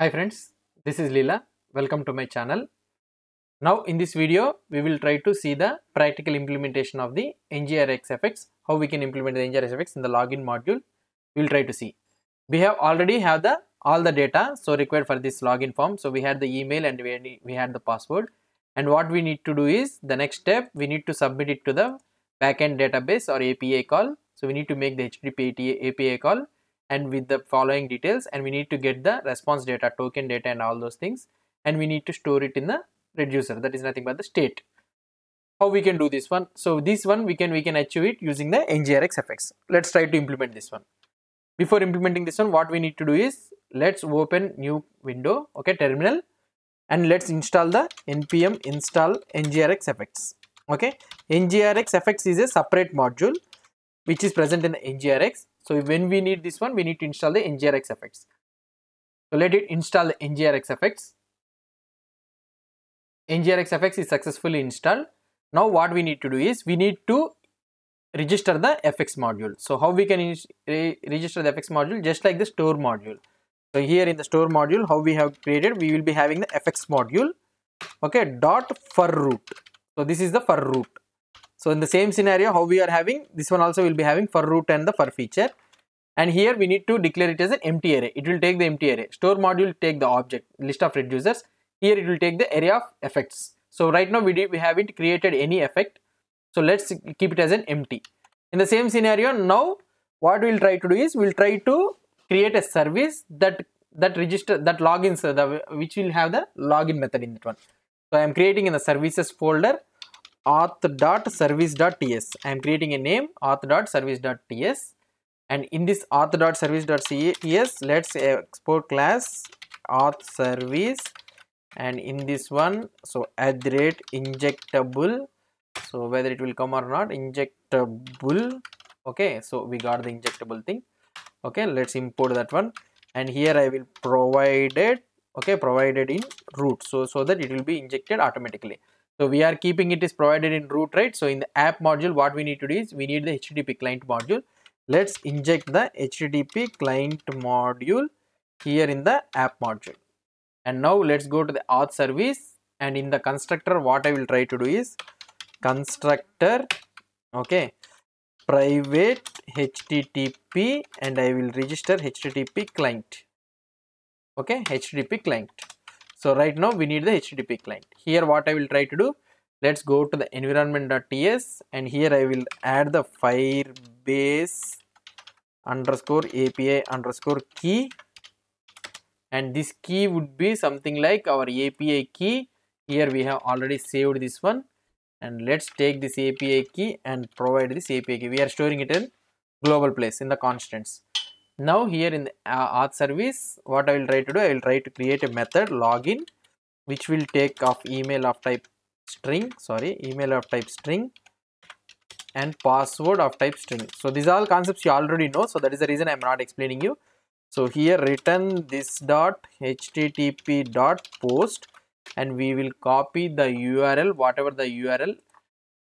Hi friends, this is Leela. Welcome to my channel. Now in this video, we will try to see the practical implementation of the NGRX effects, how we can implement the NGRX effects in the login module. We will try to see. We have already have all the data so required for this login form. So we had the email and we had the password. And what we need to do is the next step, we need to submit it to the backend database or API call. So we need to make the HTTP API call and with the following details, and we need to get the response data, token data and all those things, and we need to store it in the reducer, that is nothing but the state. How we can do this one? So this one we can achieve it using the ngrx effects. Let's try to implement this one. Before implementing this one, what we need to do is let's open new window, okay, terminal, and let's install the npm install ngrx effects. Okay, ngrx effects is a separate module which is present in the ngrx. So when we need this one, we need to install the ngrx effects. So let it install the ngrx effects. ngrx effects is successfully installed. Now what we need to do is we need to register the FX module. So how we can register the FX module? Just like the store module. So here in the store module, how we have created, we will be having the FX module. Okay, dot for root. So this is the for root. So in the same scenario, how we are having, this one also will be having for root and the for feature. And here we need to declare it as an empty array. It will take the empty array. Store module take the object, list of reducers. Here it will take the area of effects. So right now we haven't created any effect. So let's keep it as an empty. In the same scenario, now what we'll try to do is we'll try to create a service that logins, which will have the login method in that one. So I am creating in the services folder auth.service.ts. I am creating a name auth.service.ts, and in this auth.service.ts, let's export class auth service, and in this one, so @injectable. So whether it will come or not, injectable. Okay, so we got the injectable thing. Okay, let's import that one, and here I will provide it. Okay, provided in root, so that it will be injected automatically. So we are keeping it is provided in root, right? So in the app module, what we need to do is we need the HTTP client module. Let's inject the HTTP client module here in the app module. And now let's go to the auth service, and in the constructor, what I will try to do is constructor, okay, private HTTP, and I will register HTTP client. Okay, HTTP client. So right now we need the HTTP client. Here what I will try to do, let's go to the environment.ts, and here I will add the firebase_API_key, and this key would be something like our API key. Here we have already saved this one, and let's take this API key and provide this API key. We are storing it in global place in the constants. Now here in the auth service, what I will try to do, I will try to create a method login which will take of email of type string and password of type string. So these are all concepts you already know, so that is the reason I am not explaining you. So here return this .http.post, and we will copy the URL, whatever the URL.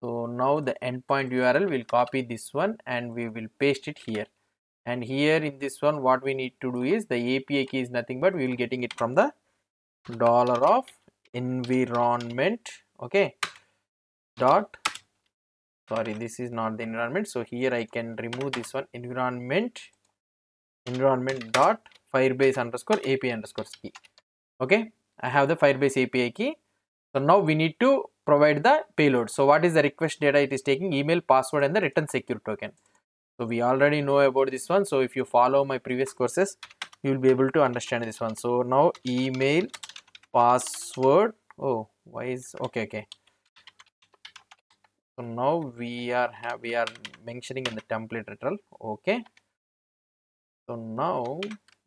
So now the endpoint URL, we'll copy this one and we will paste it here. And here in this one, what we need to do is the API key is nothing but we will getting it from the $environment. Okay. Sorry, this is not the environment. So here I can remove this one environment.firebase_API_key. Okay. I have the Firebase API key. So now we need to provide the payload. So what is the request data it is taking? Email, password, and the return secure token. So we already know about this one. So if you follow my previous courses, you will be able to understand this one. So now email, password. Oh, why is okay. So now we are mentioning in the template return. Okay. So now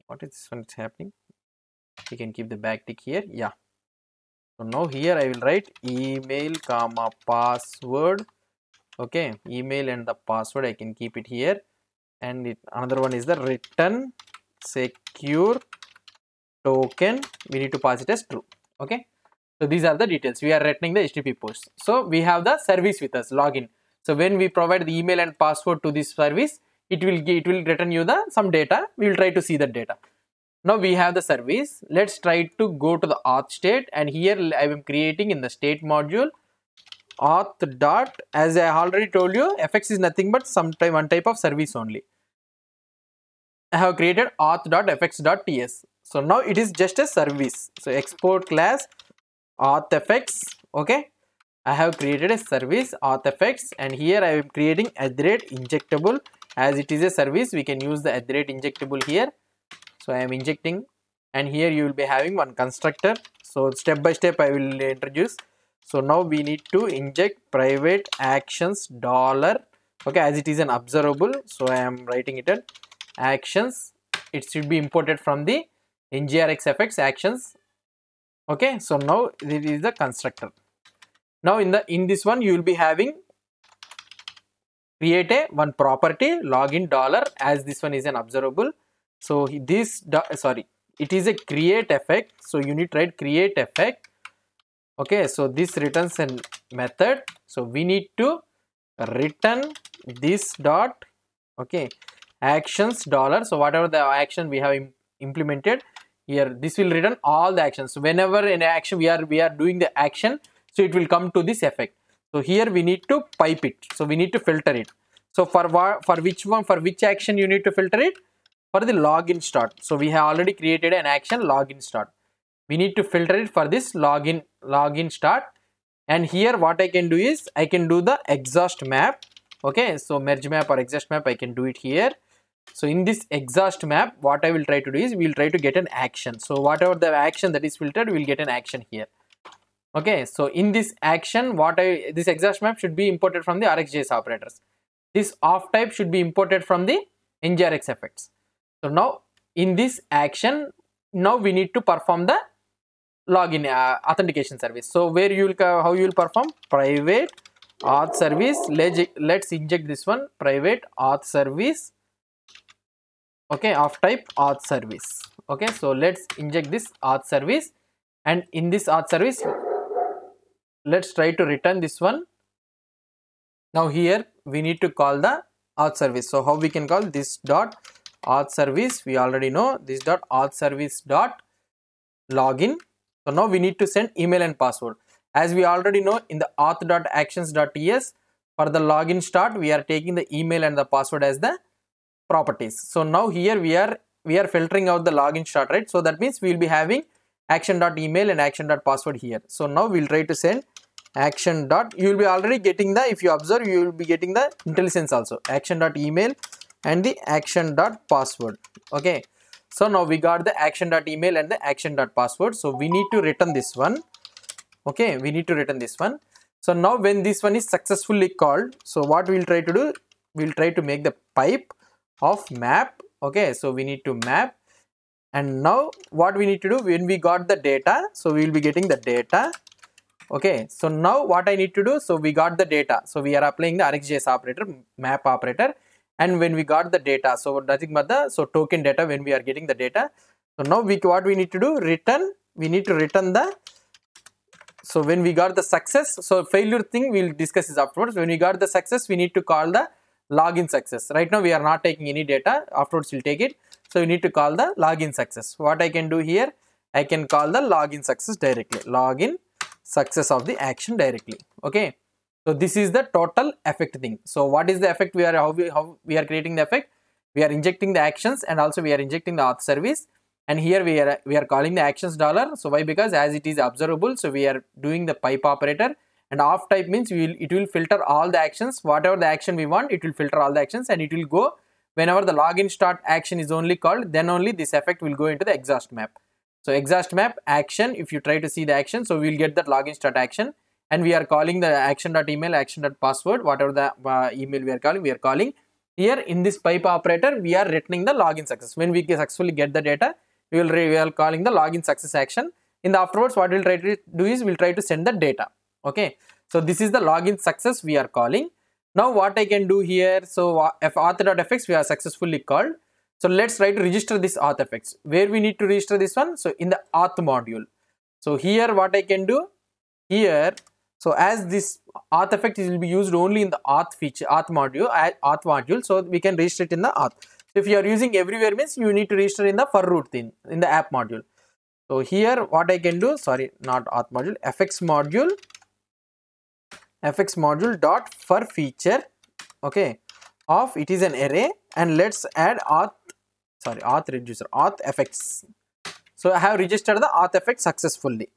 what is this one? It's happening. We can keep the back tick here. Yeah. So now here I will write email, password. Okay, email and the password I can keep it here, and another one is the return secure token. We need to pass it as true. Okay, so these are the details. We are returning the HTTP post. So we have the service with us, login. So when we provide the email and password to this service, it will return you some data. We will try to see that data. Now we have the service. Let's try to go to the auth state, and here I am creating in the state module auth dot, as I already told you, fx is nothing but one type of service only. I have created auth.fx.ts. So now it is just a service. So export class authfx. Okay, I have created a service authfx, and here I am creating @injectable. As it is a service, we can use the @injectable here. So I am injecting, and here you will be having one constructor. So step by step I will introduce. So now we need to inject private actions $. Okay, as it is an observable, so I am writing it at actions. It should be imported from the NGRX effects actions. Okay, so now this is the constructor. Now in this one you will be having create a one property login $, as this one is an observable. So it is a create effect, so you need to write create effect. Okay, so this returns a method, so we need to return this dot, okay, actions $. So whatever the action we have implemented here, this will return all the actions. So whenever an action we are doing the action, so it will come to this effect. So here we need to pipe it, so we need to filter it. So for which action you need to filter it? For the login start. So we have already created an action login start. We need to filter it for this login start. And here what I can do is I can do the exhaust map. Okay, so merge map or exhaust map, I can do it here. So in this exhaust map, what I will try to do is we will try to get an action. So whatever the action that is filtered, we will get an action here. Okay, so in this action, this exhaust map should be imported from the rxjs operators. This off type should be imported from the ngrx effects. So now in this action, now we need to perform the login authentication service. So how you will perform? Private auth service. Let's inject this one, private auth service. Okay, of type auth service. Okay, so let's inject this auth service, and in this auth service, let's try to return this one. Now here we need to call the auth service. So how we can call this dot auth service? We already know this dot auth service dot login. So now we need to send email and password. As we already know, in the auth.actions.ts, for the login start we are taking the email and the password as the properties. So now here we are filtering out the login start, right? So that means we will be having action.email and action.password here. So now we will try to send action dot, you will be already getting the, if you observe, you will be getting the IntelliSense also, action.email and the action.password. Okay, so now we got the action.email and the action.password. So we need to return this one. Okay, we need to return this one. So now when this one is successfully called, so what we will try to do, we will try to make the pipe of map. Okay, so we need to map, and now what we need to do, when we got the data, so we will be getting the data. Okay, so now what I need to do, so we got the data, so we are applying the rxjs operator, map operator. And when we got the data, so nothing but the token data, when we are getting the data. So now what we need to do, we need to return the, so when we got the success, so failure thing we will discuss this afterwards. When we got the success, we need to call the login success. Right now we are not taking any data, afterwards we will take it. So we need to call the login success. What I can do here, I can call the login success directly, login success of the action directly. Okay. So this is the total effect thing. So what is the effect we are, how we are creating the effect? We are injecting the actions, and also we are injecting the auth service, and here we are calling the actions $. So why? Because as it is observable, so we are doing the pipe operator, and off type means it will filter all the actions. Whatever the action we want, it will filter all the actions, and it will go whenever the login start action is only called, then only this effect will go into the exhaust map. So exhaust map action, if you try to see the action, so we will get that login start action. And we are calling the action.email, action.password, whatever the email we are calling. Here in this pipe operator, we are returning the login success. When we successfully get the data, we are calling the login success action. In the afterwards, what we'll try to do is we'll try to send the data. Okay. So this is the login success we are calling. Now what I can do here, so auth.fx we are successfully called. So let's try to register this authfx. Where we need to register this one? So in the auth module. So here what I can do here. So as this auth effect will be used only in the auth module, so we can register it in the auth. If you are using everywhere means you need to register in the for root thing in the app module. So here what I can do, sorry, not auth module, Effects module dot for feature, okay, of it is an array, and let's add auth reducer, authfx. So I have registered the authfx successfully.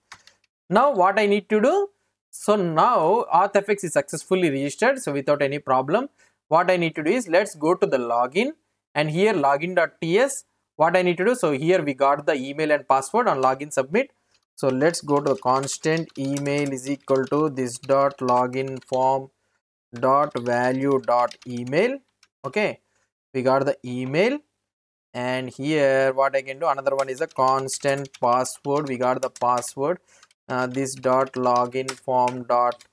Now what I need to do, so now authfx is successfully registered, so without any problem. What I need to do is, let's go to the login, and here login.ts, what I need to do, so here we got the email and password on login submit. So let's go to the constant email is equal to this dot login form dot value dot email. Okay, we got the email, and here what I can do, another one is a constant password. We got the password, this dot login form dot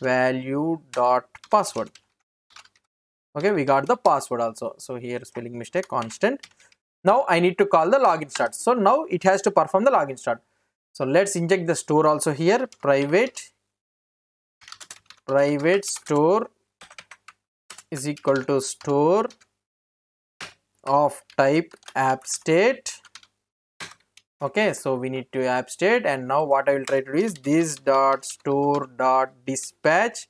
value dot password. Okay, we got the password also. So here spelling mistake, constant. Now I need to call the login start. So now it has to perform the login start. So let's inject the store also here, private store is equal to store of type appstate. Okay, so we need to appstate, and now what I will try to do is this dot store dot dispatch.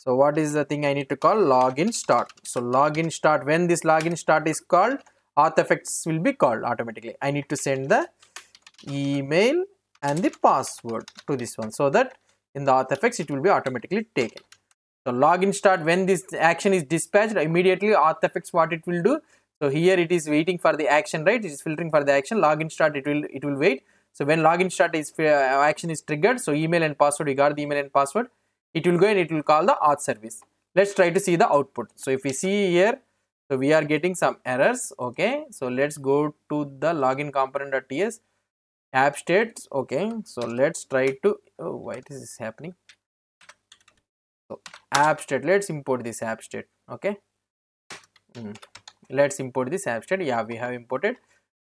So what is the thing I need to call? Login start. So login start, when this login start is called, authfx will be called automatically. I need to send the email and the password to this one, so that in the authfx it will be automatically taken. So login start, when this action is dispatched, immediately authfx what it will do. So here it is waiting for the action, right? It is filtering for the action. Login start, it will wait. So when login start is action is triggered, so email and password, we got the email and password. It will go and it will call the auth service. Let's try to see the output. So if we see here, so we are getting some errors. Okay, so let's go to the login component.ts app states. Okay, so let's try to, oh, why is this happening? So app state, let's import this app state. Okay, let's import this app state. Yeah, we have imported.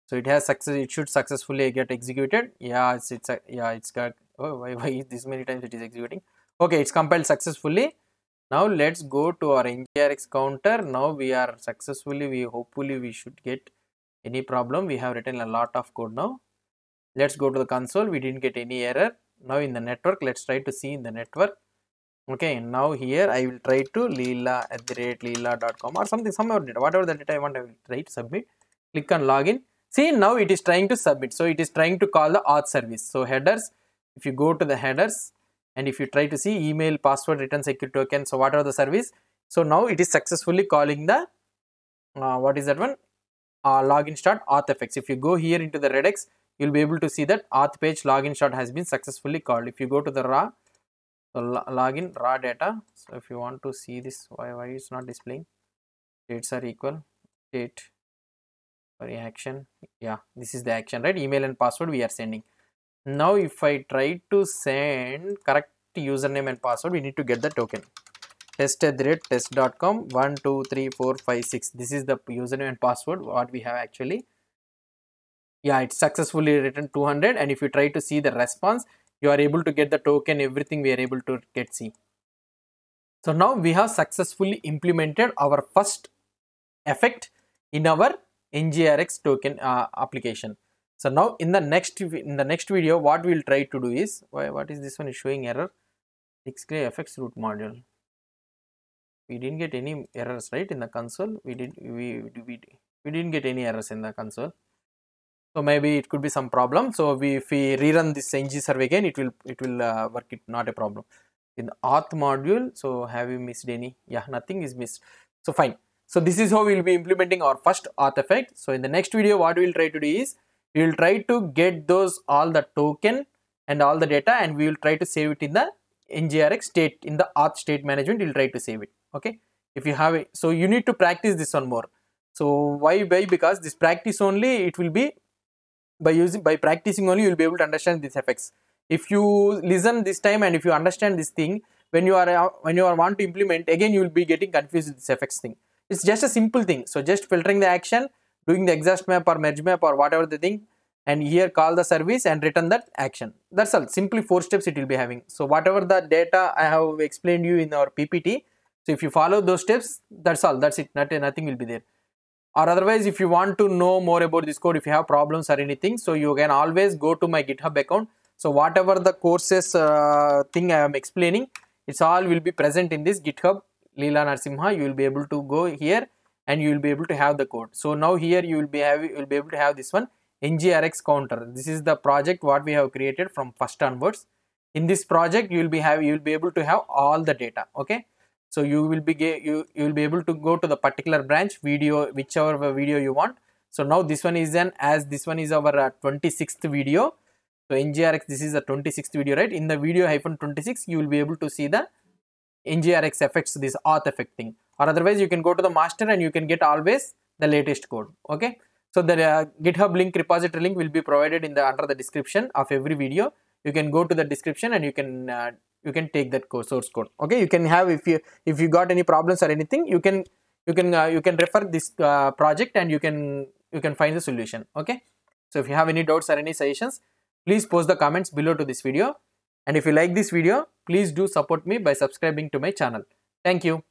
So it has success, it should successfully get executed. Yeah, it's got, oh, why this many times it is executing? Okay, it's compiled successfully. Now let's go to our NGRX counter. Now we are successfully, we hopefully we should get any problem. We have written a lot of code now. Let's go to the console. We didn't get any error. Now in the network, let's try to see in the network. Okay, now here I will try to leela@leela.com or something, somewhere data, whatever the data I want, I will try to submit. Click on login. See, now it is trying to submit. So it is trying to call the auth service. So headers, if you go to the headers, and if you try to see email, password, return secure token, so what are the service? So now it is successfully calling the what is that one? Login start authfx. If you go here into the Redux, you'll be able to see that auth page login start has been successfully called. If you go to the raw, so login raw data. So if you want to see this, why it's not displaying? States are equal. State. Sorry, action. Yeah, this is the action, right? Email and password we are sending. Now if I try to send correct username and password, we need to get the token test@test.com 123456. This is the username and password what we have actually. Yeah, it's successfully written 200, and if you try to see the response, you are able to get the token, everything we are able to get. See, so now we have successfully implemented our first effect in our NGRX token application. So now in the next video, what we'll try to do is, what is this one is showing error? Create effects root module. We didn't get any errors, right, in the console. We didn't get any errors in the console. So maybe it could be some problem. So if we rerun this ng-serve again, it will work. It not a problem. In the auth module, so have you missed any? Yeah, nothing is missed. So fine. So this is how we'll be implementing our first auth effect. So in the next video, what we'll try to do is, we will try to get those all the token and all the data, and we will try to save it in the NGRX state, in the auth state management. We'll try to save it. Okay, if you have it, so you need to practice this one more. So why? Because this practice only, it will be by practicing only you'll be able to understand these effects. If you listen this time and if you understand this thing, when you want to implement again, you will be getting confused with this effects thing. It's just a simple thing. So just filtering the action, doing the exhaust map or merge map or whatever the thing, and here call the service and return that action. That's all. Simply 4 steps it will be having. So whatever the data I have explained you in our PPT, so if you follow those steps, that's all. That's it. Nothing will be there. or otherwise if you want to know more about this code, if you have problems or anything, so you can always go to my GitHub account. So whatever the courses thing I am explaining, it's all will be present in this GitHub, Leela Narsimha. You will be able to go here and you will be able to have the code. So now here you will be able to have this one, NGRX counter. This is the project what we have created from first onwards. In this project you will be able to have all the data. Okay, so you will be able to go to the particular branch video, whichever video you want. So now this one is an, as this one is our 26th video. So NGRX, this is the 26th video, right? In the video -26 you will be able to see the NGRX effects, this auth effect thing, or otherwise you can go to the master and you can get always the latest code. Okay, so the GitHub link, repository link will be provided in the under the description of every video. You can go to the description and you can take that source code. Okay, you can have, if you got any problems or anything, you can refer this project and you can find the solution. Okay, so if you have any doubts or any suggestions, please post the comments below to this video. And if you like this video, please do support me by subscribing to my channel. Thank you.